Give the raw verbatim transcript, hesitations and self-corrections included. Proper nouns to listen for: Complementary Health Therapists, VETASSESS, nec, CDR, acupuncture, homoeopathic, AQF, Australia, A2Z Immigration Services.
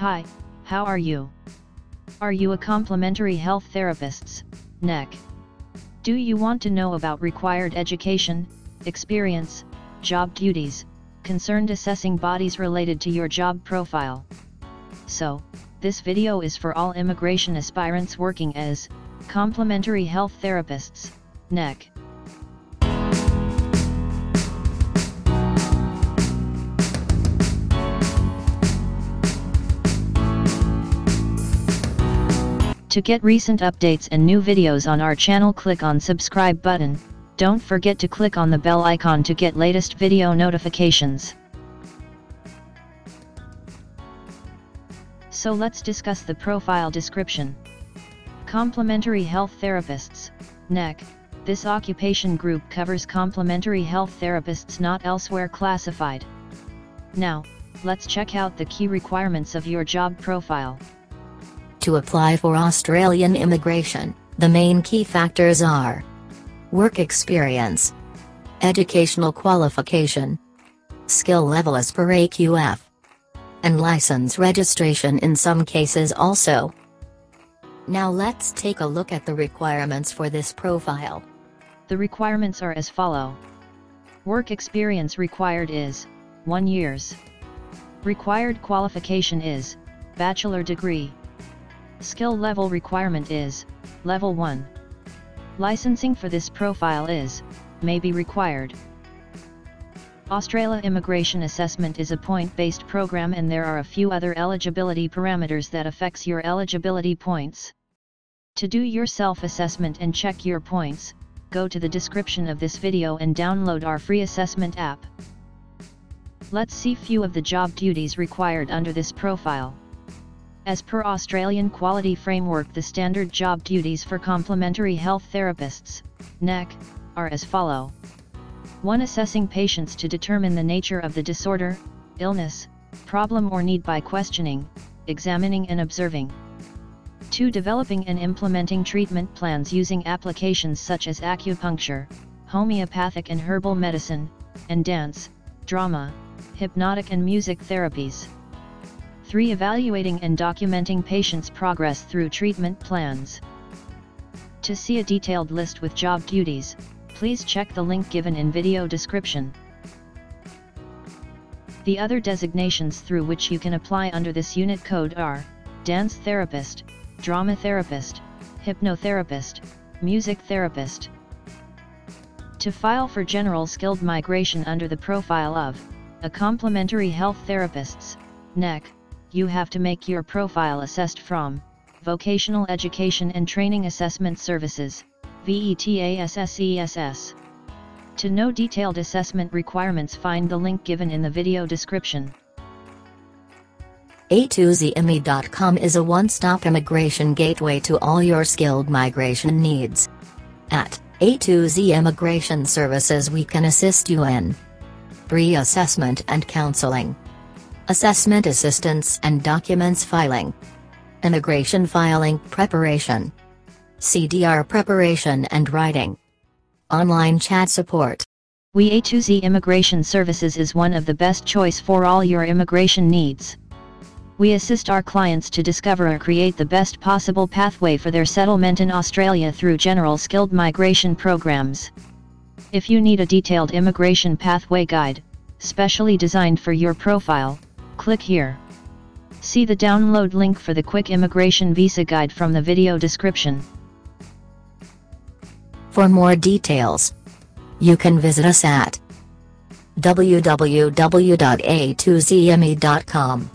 Hi, how are you? Are you a complementary health therapist, N E C? Do you want to know about required education, experience, job duties, concerned assessing bodies related to your job profile? So, this video is for all immigration aspirants working as complementary health therapists, N E C. To get recent updates and new videos on our channel, click on subscribe button. Don't forget to click on the bell icon to get latest video notifications. So let's discuss the profile description. Complementary health therapists, N E C. This occupation group covers complementary health therapists not elsewhere classified. Now, let's check out the key requirements of your job profile. To apply for Australian immigration, the main key factors are work experience, educational qualification, skill level as per A Q F, and license registration in some cases also. Now let's take a look at the requirements for this profile. The requirements are as follow. Work experience required is one year's. Required qualification is bachelor degree. Skill level requirement is level one. Licensing for this profile is may be required. Australia Immigration Assessment is a point-based program, and there are a few other eligibility parameters that affects your eligibility points. To do your self-assessment and check your points, go to the description of this video and download our free assessment app. Let's see few of the job duties required under this profile. As per Australian Quality Framework, the standard job duties for complementary health therapists, N E C, are as follow. one Assessing patients to determine the nature of the disorder, illness, problem or need by questioning, examining and observing. two Developing and implementing treatment plans using applications such as acupuncture, homeopathic and herbal medicine, and dance, drama, hypnotic and music therapies. three Evaluating and documenting patients' progress through treatment plans. To see a detailed list with job duties, please check the link given in video description. The other designations through which you can apply under this unit code are dance therapist, drama therapist, hypnotherapist, music therapist. To file for general skilled migration under the profile of a complementary health therapists, N E C, you have to make your profile assessed from Vocational Education and Training Assessment Services, VETASSESS. To know detailed assessment requirements, find the link given in the video description. A two Z immi dot com is a one-stop immigration gateway to all your skilled migration needs. At A two Z Immigration Services, we can assist you in pre-assessment and counseling, assessment assistance and documents filing, immigration filing preparation, C D R preparation and writing, online chat support. We A two Z Immigration Services is one of the best choice for all your immigration needs. We assist our clients to discover or create the best possible pathway for their settlement in Australia through general skilled migration programs. If you need a detailed immigration pathway guide, specially designed for your profile, click here. See the download link for the quick immigration visa guide from the video description. For more details, you can visit us at w w w dot a two z immi dot com.